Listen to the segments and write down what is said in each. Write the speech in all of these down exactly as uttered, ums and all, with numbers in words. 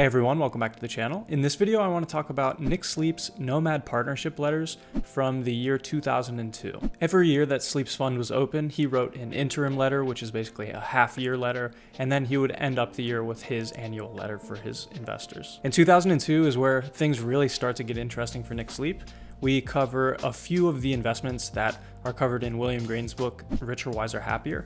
Hey everyone, welcome back to the channel. In this video, I want to talk about Nick Sleep's Nomad Partnership Letters from the year two thousand two. Every year that Sleep's fund was open, he wrote an interim letter, which is basically a half year letter, and then he would end up the year with his annual letter for his investors. And two thousand two is where things really start to get interesting for Nick Sleep. We cover a few of the investments that are covered in William Green's book, Richer, Wiser, Happier.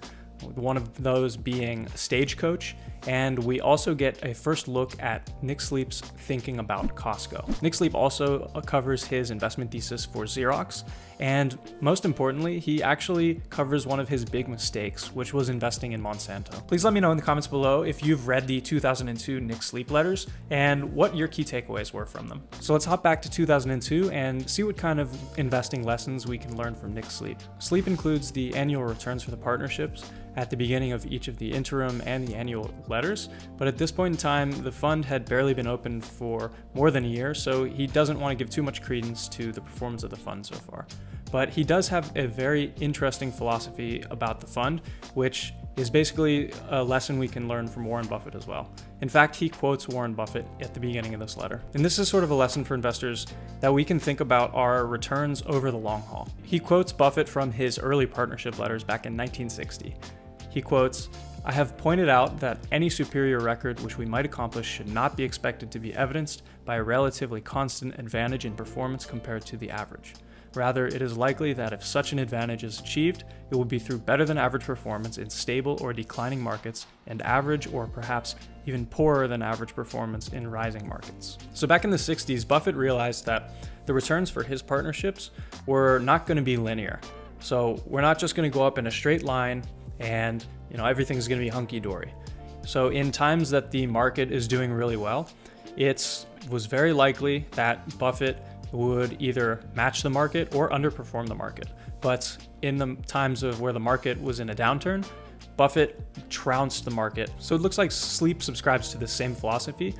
One of those being Stagecoach, and we also get a first look at Nick Sleep's thinking about Costco. Nick Sleep also covers his investment thesis for Xerox, and most importantly, he actually covers one of his big mistakes, which was investing in Monsanto. Please let me know in the comments below if you've read the two thousand two Nick Sleep letters and what your key takeaways were from them. So let's hop back to two thousand two and see what kind of investing lessons we can learn from Nick Sleep. Sleep includes the annual returns for the partnerships at the beginning of each of the interim and the annual letters, but at this point in time, the fund had barely been open for more than a year, so he doesn't want to give too much credence to the performance of the fund so far. But he does have a very interesting philosophy about the fund, which is basically a lesson we can learn from Warren Buffett as well. In fact, he quotes Warren Buffett at the beginning of this letter. And this is sort of a lesson for investors that we can think about our returns over the long haul. He quotes Buffett from his early partnership letters back in nineteen sixty. He quotes, "I have pointed out that any superior record which we might accomplish should not be expected to be evidenced by a relatively constant advantage in performance compared to the average. Rather, it is likely that if such an advantage is achieved, it will be through better than average performance in stable or declining markets and average or perhaps even poorer than average performance in rising markets." So back in the sixties, Buffett realized that the returns for his partnerships were not going to be linear. So we're not just going to go up in a straight line and, you know, everything's going to be hunky-dory. So in times that the market is doing really well, it was very likely that Buffett would either match the market or underperform the market. But in the times of where the market was in a downturn, Buffett trounced the market. So it looks like Sleep subscribes to the same philosophy,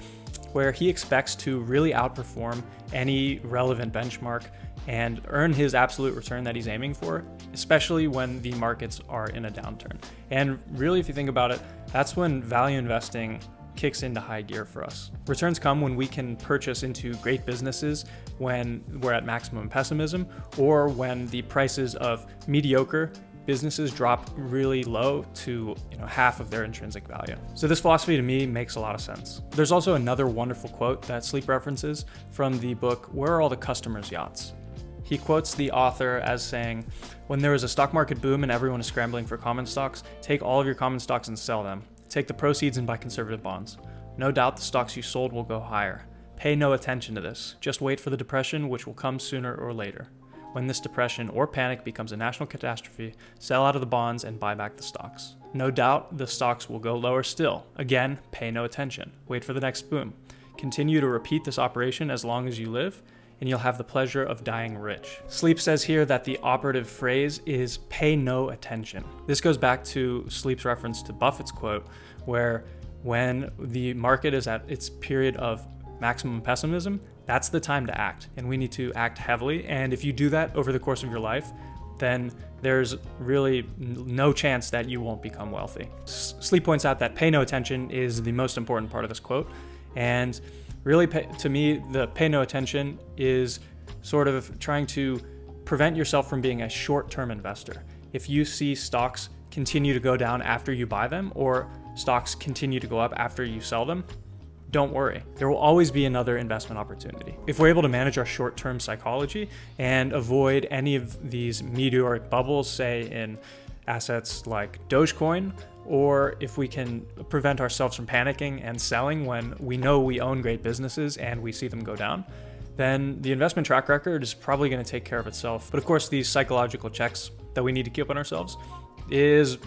where he expects to really outperform any relevant benchmark and earn his absolute return that he's aiming for, especially when the markets are in a downturn. And really, if you think about it, that's when value investing kicks into high gear for us. Returns come when we can purchase into great businesses when we're at maximum pessimism, or when the prices of mediocre businesses drop really low to, you know, half of their intrinsic value. So this philosophy to me makes a lot of sense. There's also another wonderful quote that Sleep references from the book, Where Are All the Customers' Yachts? He quotes the author as saying, "When there is a stock market boom and everyone is scrambling for common stocks, take all of your common stocks and sell them. Take the proceeds and buy conservative bonds. No doubt the stocks you sold will go higher. Pay no attention to this. Just wait for the depression, which will come sooner or later. When this depression or panic becomes a national catastrophe, sell out of the bonds and buy back the stocks. No doubt the stocks will go lower still. Again, pay no attention. Wait for the next boom. Continue to repeat this operation as long as you live, and you'll have the pleasure of dying rich." Sleep says here that the operative phrase is pay no attention. This goes back to Sleep's reference to Buffett's quote, where when the market is at its period of maximum pessimism, that's the time to act, and we need to act heavily. And if you do that over the course of your life, then there's really no chance that you won't become wealthy. Sleep points out that pay no attention is the most important part of this quote, and really, to me, the pay no attention is sort of trying to prevent yourself from being a short-term investor. If you see stocks continue to go down after you buy them, or stocks continue to go up after you sell them, don't worry. There will always be another investment opportunity. If we're able to manage our short-term psychology and avoid any of these meteoric bubbles, say in assets like Dogecoin, or if we can prevent ourselves from panicking and selling when we know we own great businesses and we see them go down, then the investment track record is probably going to take care of itself. But of course, these psychological checks that we need to keep on ourselves is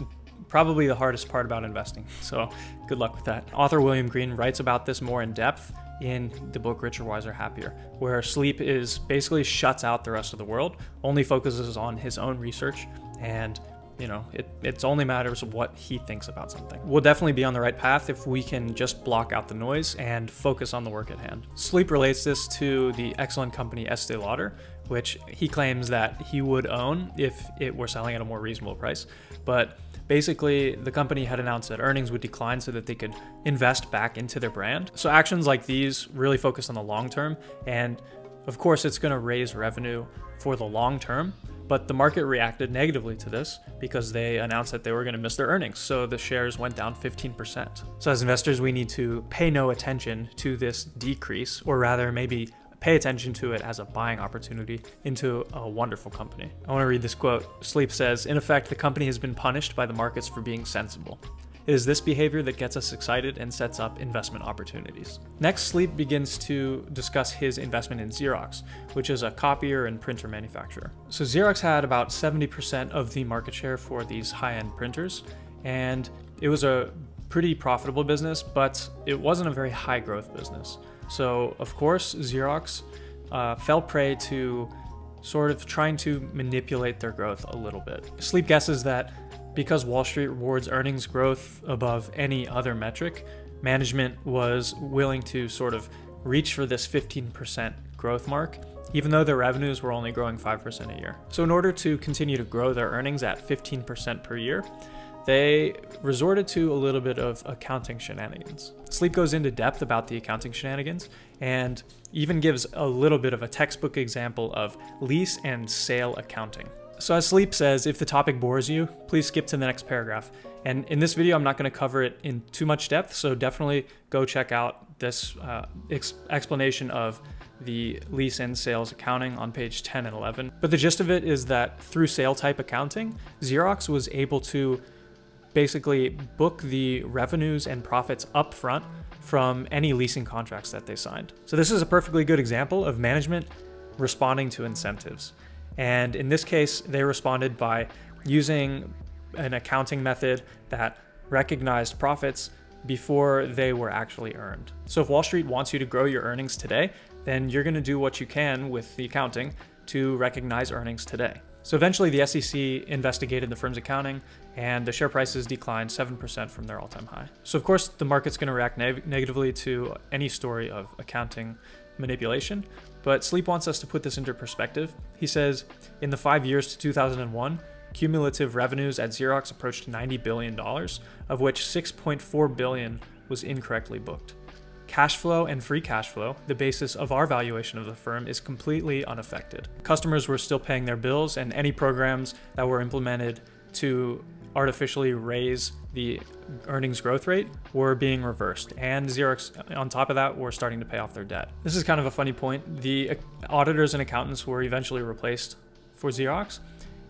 probably the hardest part about investing. So good luck with that. Author William Green writes about this more in depth in the book Richer, Wiser, Happier, where Sleep is basically shuts out the rest of the world, only focuses on his own research and you know, it, it's only matters what he thinks about something. We'll definitely be on the right path if we can just block out the noise and focus on the work at hand. Sleep relates this to the excellent company Estee Lauder, which he claims that he would own if it were selling at a more reasonable price. But basically, the company had announced that earnings would decline so that they could invest back into their brand. So actions like these really focus on the long term. And of course, it's gonna raise revenue for the long term, but the market reacted negatively to this because they announced that they were gonna miss their earnings. So the shares went down fifteen percent. So as investors, we need to pay no attention to this decrease, or rather maybe pay attention to it as a buying opportunity into a wonderful company. I wanna read this quote. Sleep says, "In effect, the company has been punished by the markets for being sensible. It is this behavior that gets us excited and sets up investment opportunities." Next, Sleep begins to discuss his investment in Xerox, which is a copier and printer manufacturer. So Xerox had about seventy percent of the market share for these high-end printers, and it was a pretty profitable business, but it wasn't a very high-growth business. So of course, Xerox uh, fell prey to sort of trying to manipulate their growth a little bit. Sleep guesses that because Wall Street rewards earnings growth above any other metric, management was willing to sort of reach for this fifteen percent growth mark, even though their revenues were only growing five percent a year. So in order to continue to grow their earnings at fifteen percent per year, they resorted to a little bit of accounting shenanigans. Sleep goes into depth about the accounting shenanigans and even gives a little bit of a textbook example of lease and sale accounting. So as Sleep says, if the topic bores you, please skip to the next paragraph. And in this video, I'm not gonna cover it in too much depth, so definitely go check out this uh, ex explanation of the lease and sales accounting on page ten and eleven. But the gist of it is that through sale type accounting, Xerox was able to basically book the revenues and profits upfront from any leasing contracts that they signed. So this is a perfectly good example of management responding to incentives. And in this case, they responded by using an accounting method that recognized profits before they were actually earned. So if Wall Street wants you to grow your earnings today, then you're gonna do what you can with the accounting to recognize earnings today. So eventually the S E C investigated the firm's accounting and the share prices declined seven percent from their all-time high. So of course the market's gonna react neg negatively to any story of accounting manipulation, but Sleep wants us to put this into perspective. He says, in the five years to two thousand one, cumulative revenues at Xerox approached ninety billion dollars, of which six point four billion dollars was incorrectly booked. Cash flow and free cash flow, the basis of our valuation of the firm, is completely unaffected. Customers were still paying their bills, and any programs that were implemented to artificially raise the earnings growth rate were being reversed, and Xerox on top of that were starting to pay off their debt. This is kind of a funny point. The auditors and accountants were eventually replaced for Xerox,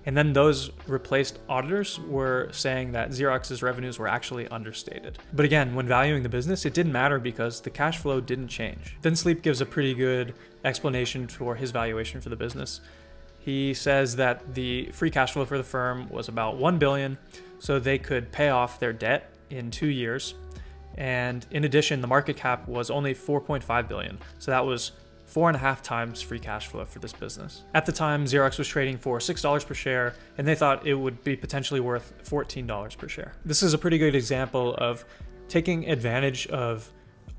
and then those replaced auditors were saying that Xerox's revenues were actually understated. But again, when valuing the business, it didn't matter because the cash flow didn't change. Then Sleep gives a pretty good explanation for his valuation for the business. He says that the free cash flow for the firm was about one billion dollars, so they could pay off their debt in two years. And in addition, the market cap was only four point five billion dollars, so that was four and a half times free cash flow for this business. At the time, Xerox was trading for six dollars per share, and they thought it would be potentially worth fourteen dollars per share. This is a pretty good example of taking advantage of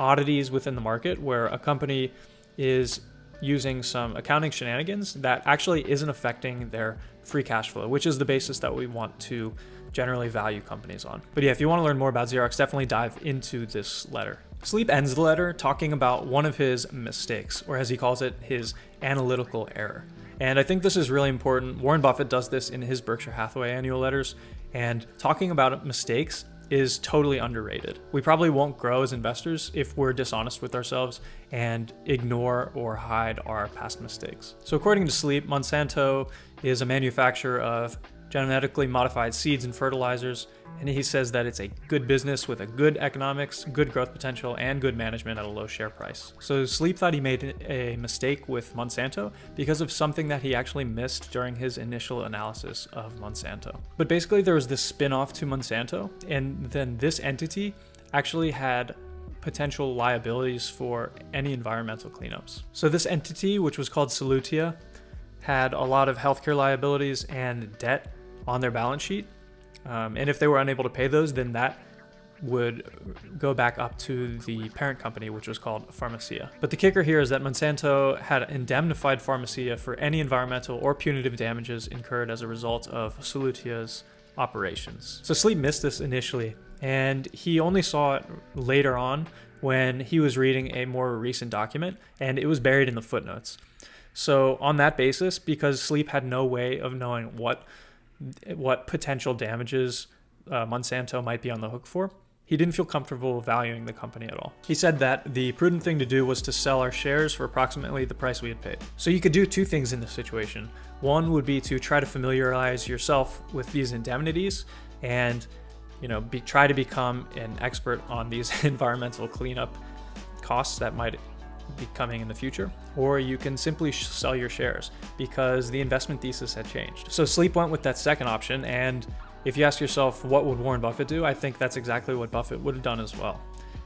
oddities within the market where a company is using some accounting shenanigans that actually isn't affecting their free cash flow, which is the basis that we want to generally value companies on. But yeah, if you want to learn more about Xerox, definitely dive into this letter. Sleep ends the letter talking about one of his mistakes, or as he calls it, his analytical error. And I think this is really important. Warren Buffett does this in his Berkshire Hathaway annual letters, and talking about mistakes is totally underrated. We probably won't grow as investors if we're dishonest with ourselves and ignore or hide our past mistakes. So according to Sleep, Monsanto is a manufacturer of genetically modified seeds and fertilizers, and he says that it's a good business with a good economics, good growth potential, and good management at a low share price. So Sleep thought he made a mistake with Monsanto because of something that he actually missed during his initial analysis of Monsanto. But basically there was this spin-off to Monsanto, and then this entity actually had potential liabilities for any environmental cleanups. So this entity, which was called Solutia, had a lot of healthcare liabilities and debt on their balance sheet Um, and if they were unable to pay those, then that would go back up to the parent company, which was called Pharmacia. But the kicker here is that Monsanto had indemnified Pharmacia for any environmental or punitive damages incurred as a result of Solutia's operations. So Sleep missed this initially, and he only saw it later on when he was reading a more recent document, and it was buried in the footnotes. So on that basis, because Sleep had no way of knowing what what potential damages uh, Monsanto might be on the hook for, he didn't feel comfortable valuing the company at all. He said that the prudent thing to do was to sell our shares for approximately the price we had paid. So you could do two things in this situation. One would be to try to familiarize yourself with these indemnities and, you know, be, try to become an expert on these environmental cleanup costs that might be coming in the future, or you can simply sell your shares because the investment thesis had changed. So Sleep went with that second option, and if you ask yourself, what would Warren Buffett do? I think that's exactly what Buffett would have done as well.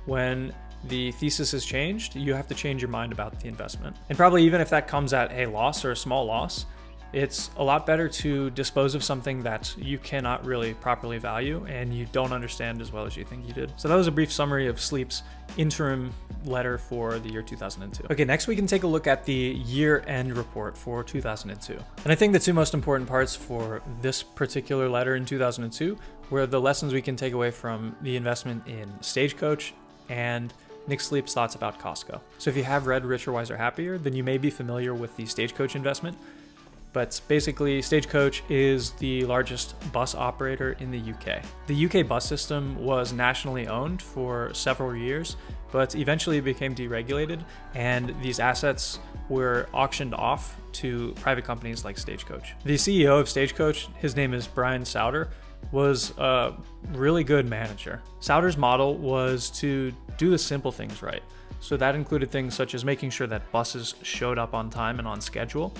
When the thesis has changed, you have to change your mind about the investment. And probably even if that comes at a loss or a small loss, it's a lot better to dispose of something that you cannot really properly value and you don't understand as well as you think you did. So that was a brief summary of Sleep's interim letter for the year two thousand two. Okay, next we can take a look at the year-end report for two thousand two. And I think the two most important parts for this particular letter in two thousand two were the lessons we can take away from the investment in Stagecoach and Nick Sleep's thoughts about Costco. So if you have read Richer, Wiser, Happier, then you may be familiar with the Stagecoach investment. But basically, Stagecoach is the largest bus operator in the U K. The U K bus system was nationally owned for several years, but eventually became deregulated, and these assets were auctioned off to private companies like Stagecoach. The C E O of Stagecoach, his name is Brian Souter, was a really good manager. Souter's model was to do the simple things right. So that included things such as making sure that buses showed up on time and on schedule,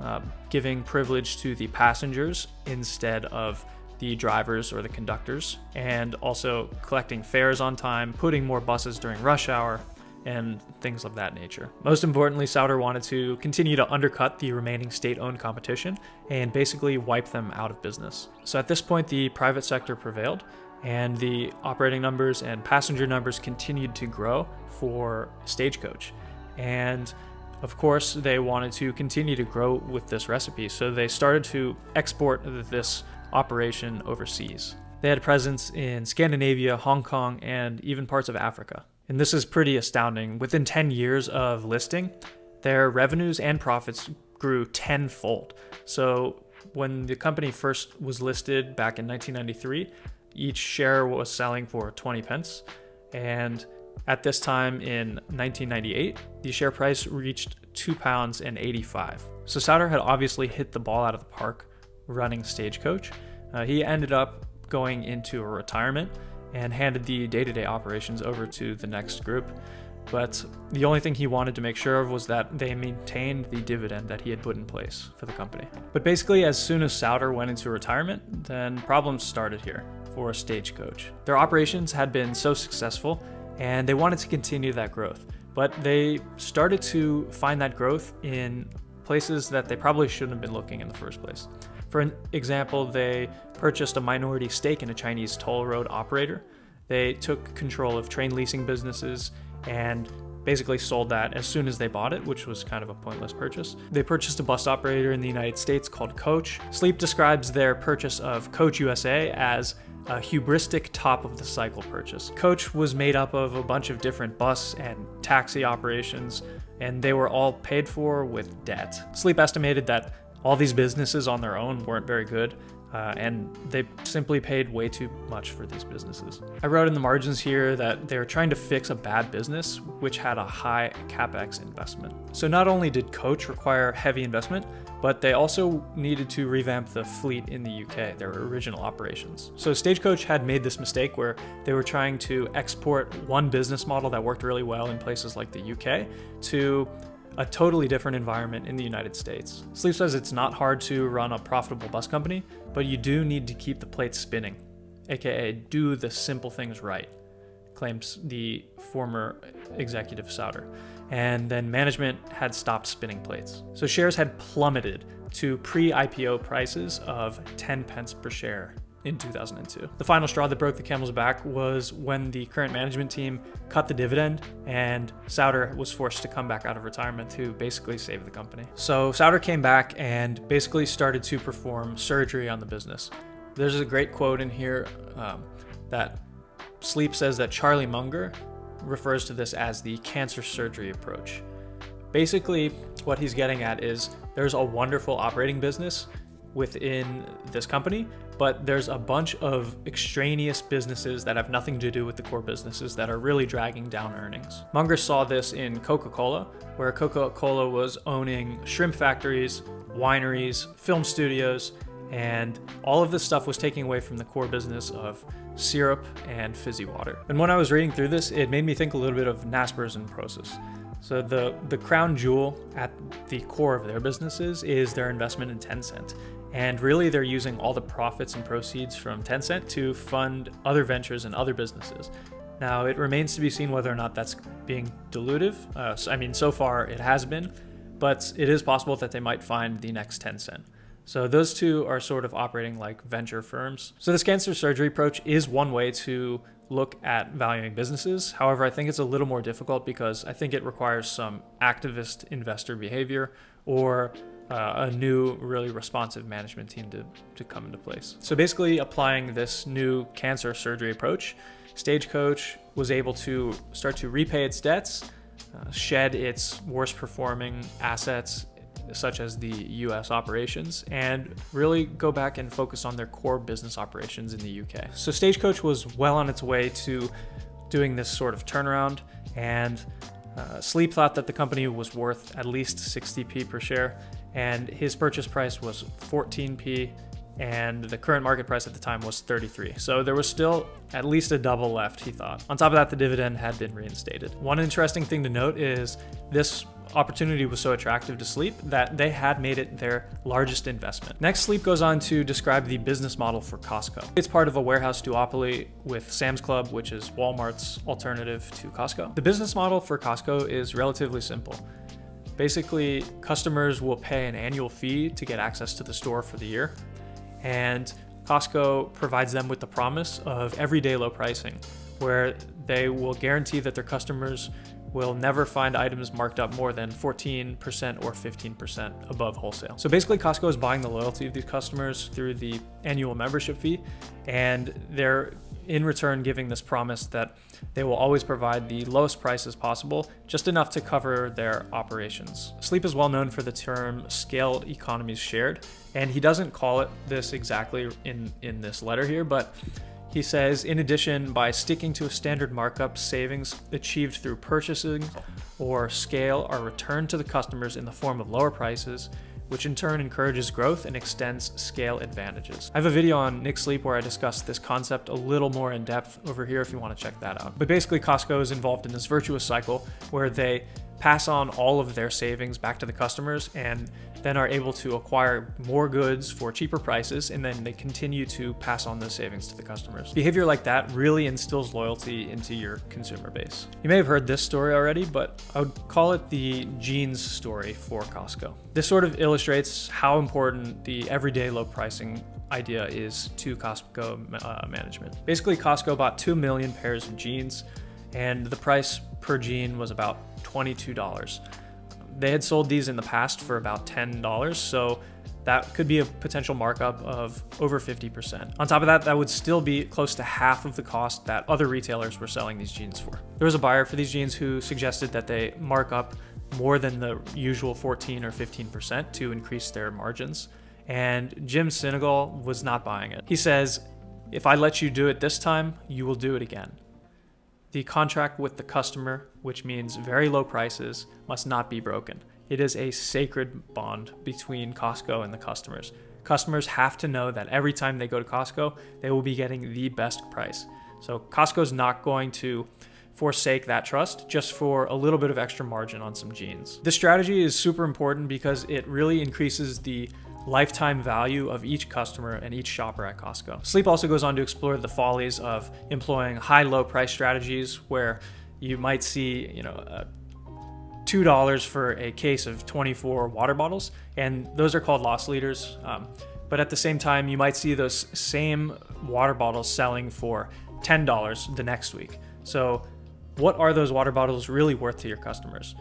Uh, giving privilege to the passengers instead of the drivers or the conductors, and also collecting fares on time, putting more buses during rush hour, and things of that nature. Most importantly, Souter wanted to continue to undercut the remaining state-owned competition and basically wipe them out of business. So at this point, the private sector prevailed, and the operating numbers and passenger numbers continued to grow for Stagecoach. And of course, they wanted to continue to grow with this recipe, so they started to export this operation overseas. They had a presence in Scandinavia, Hong Kong, and even parts of Africa. And this is pretty astounding. Within ten years of listing, their revenues and profits grew tenfold. So when the company first was listed back in nineteen ninety-three, each share was selling for twenty pence, and at this time in nineteen ninety-eight, the share price reached two pounds and eighty-five. So Souter had obviously hit the ball out of the park running Stagecoach. Uh, he ended up going into a retirement and handed the day-to-day operations over to the next group. But the only thing he wanted to make sure of was that they maintained the dividend that he had put in place for the company. But basically, as soon as Souter went into retirement, then problems started here for Stagecoach. Their operations had been so successful, and they wanted to continue that growth, but they started to find that growth in places that they probably shouldn't have been looking in the first place. For example, they purchased a minority stake in a Chinese toll road operator. They took control of train leasing businesses and basically sold that as soon as they bought it, which was kind of a pointless purchase. They purchased a bus operator in the United States called Coach. Sleep describes their purchase of Coach U S A as a hubristic top-of-the-cycle purchase. Coach was made up of a bunch of different bus and taxi operations, and they were all paid for with debt. Sleep estimated that all these businesses on their own weren't very good, uh, and they simply paid way too much for these businesses. I wrote in the margins here that they were trying to fix a bad business which had a high capex investment. So not only did Coach require heavy investment, but they also needed to revamp the fleet in the U K, their original operations. So Stagecoach had made this mistake where they were trying to export one business model that worked really well in places like the U K to a totally different environment in the United States. Sleep says it's not hard to run a profitable bus company, but you do need to keep the plates spinning, aka do the simple things right, claims the former executive Souter. And then management had stopped spinning plates. So shares had plummeted to pre-I P O prices of ten pence per share in two thousand two. The final straw that broke the camel's back was when the current management team cut the dividend and Souter was forced to come back out of retirement to basically save the company. So Souter came back and basically started to perform surgery on the business. There's a great quote in here um, that Sleep says that Charlie Munger refers to this as the cancer surgery approach. Basically, what he's getting at is there's a wonderful operating business within this company, but there's a bunch of extraneous businesses that have nothing to do with the core businesses that are really dragging down earnings. Munger saw this in Coca-Cola, where Coca-Cola was owning shrimp factories, wineries, film studios, and all of this stuff was taking away from the core business of syrup and fizzy water. And when I was reading through this, it made me think a little bit of Naspers and Prosus. So the, the crown jewel at the core of their businesses is their investment in Tencent. And really they're using all the profits and proceeds from Tencent to fund other ventures and other businesses. Now it remains to be seen whether or not that's being dilutive. Uh, so, I mean, so far it has been, but it is possible that they might find the next Tencent. So those two are sort of operating like venture firms. So this cancer surgery approach is one way to look at valuing businesses. However, I think it's a little more difficult because I think it requires some activist investor behavior or uh, a new, really responsive management team to, to come into place. So basically applying this new cancer surgery approach, Stagecoach was able to start to repay its debts, uh, shed its worst performing assets, such as the U S operations, and really go back and focus on their core business operations in the U K. So Stagecoach was well on its way to doing this sort of turnaround, and uh, Sleep thought that the company was worth at least sixty p per share, and his purchase price was fourteen p, and the current market price at the time was thirty-three. So there was still at least a double left, he thought. On top of that, the dividend had been reinstated. One interesting thing to note is this opportunity was so attractive to Sleep that they had made it their largest investment. Next, Sleep goes on to describe the business model for Costco. It's part of a warehouse duopoly with Sam's Club, which is Walmart's alternative to Costco. The business model for Costco is relatively simple. Basically, customers will pay an annual fee to get access to the store for the year, and Costco provides them with the promise of everyday low pricing, where they will guarantee that their customers will never find items marked up more than fourteen percent or fifteen percent above wholesale. So basically Costco is buying the loyalty of these customers through the annual membership fee, and they're in return giving this promise that they will always provide the lowest prices possible, just enough to cover their operations. Sleep is well known for the term scaled economies shared, and he doesn't call it this exactly in, in this letter here, but he says, in addition, by sticking to a standard markup, savings achieved through purchasing or scale are returned to the customers in the form of lower prices, which in turn encourages growth and extends scale advantages. I have a video on Nick Sleep where I discuss this concept a little more in depth over here if you want to check that out. But basically Costco is involved in this virtuous cycle where they pass on all of their savings back to the customers and then are able to acquire more goods for cheaper prices, and then they continue to pass on those savings to the customers. Behavior like that really instills loyalty into your consumer base. You may have heard this story already, but I would call it the jeans story for Costco. This sort of illustrates how important the everyday low pricing idea is to Costco uh, management. Basically, Costco bought two million pairs of jeans, and the price per jean was about twenty-two dollars. They had sold these in the past for about ten dollars, so that could be a potential markup of over fifty percent. On top of that, that would still be close to half of the cost that other retailers were selling these jeans for. There was a buyer for these jeans who suggested that they mark up more than the usual fourteen or fifteen percent to increase their margins, and Jim Sinegal was not buying it. He says, "If I let you do it this time, you will do it again." The contract with the customer, which means very low prices, must not be broken. It is a sacred bond between Costco and the customers. Customers have to know that every time they go to Costco, they will be getting the best price. So Costco's not going to forsake that trust just for a little bit of extra margin on some jeans. This strategy is super important because it really increases the lifetime value of each customer and each shopper at Costco. Sleep also goes on to explore the follies of employing high-low price strategies where you might see, you know, uh, two dollars for a case of twenty-four water bottles, and those are called loss leaders. Um, But at the same time, you might see those same water bottles selling for ten dollars the next week. So what are those water bottles really worth to your customers?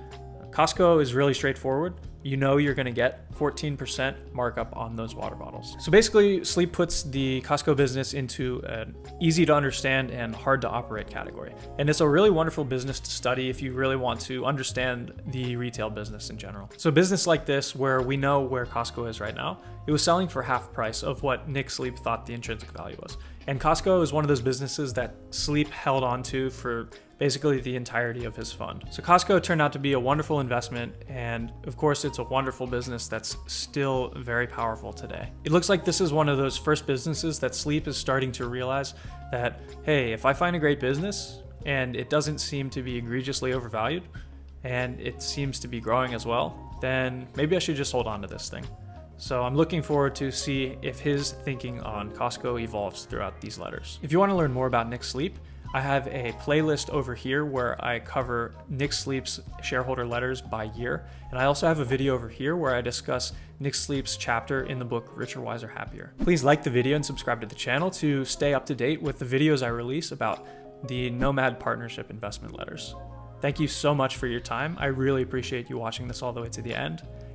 Costco is really straightforward. You know you're gonna get fourteen percent markup on those water bottles. So basically, Sleep puts the Costco business into an easy to understand and hard to operate category. And it's a really wonderful business to study if you really want to understand the retail business in general. So business like this, where we know where Costco is right now, it was selling for half price of what Nick Sleep thought the intrinsic value was. And Costco is one of those businesses that Sleep held on to for basically the entirety of his fund. So Costco turned out to be a wonderful investment, and of course it's a wonderful business that's still very powerful today. It looks like this is one of those first businesses that Sleep is starting to realize that, hey, if I find a great business and it doesn't seem to be egregiously overvalued and it seems to be growing as well, then maybe I should just hold on to this thing. So I'm looking forward to see if his thinking on Costco evolves throughout these letters. If you want to learn more about Nick Sleep, I have a playlist over here where I cover Nick Sleep's shareholder letters by year. And I also have a video over here where I discuss Nick Sleep's chapter in the book, Richer, Wiser, Happier. Please like the video and subscribe to the channel to stay up to date with the videos I release about the Nomad Partnership investment letters. Thank you so much for your time. I really appreciate you watching this all the way to the end,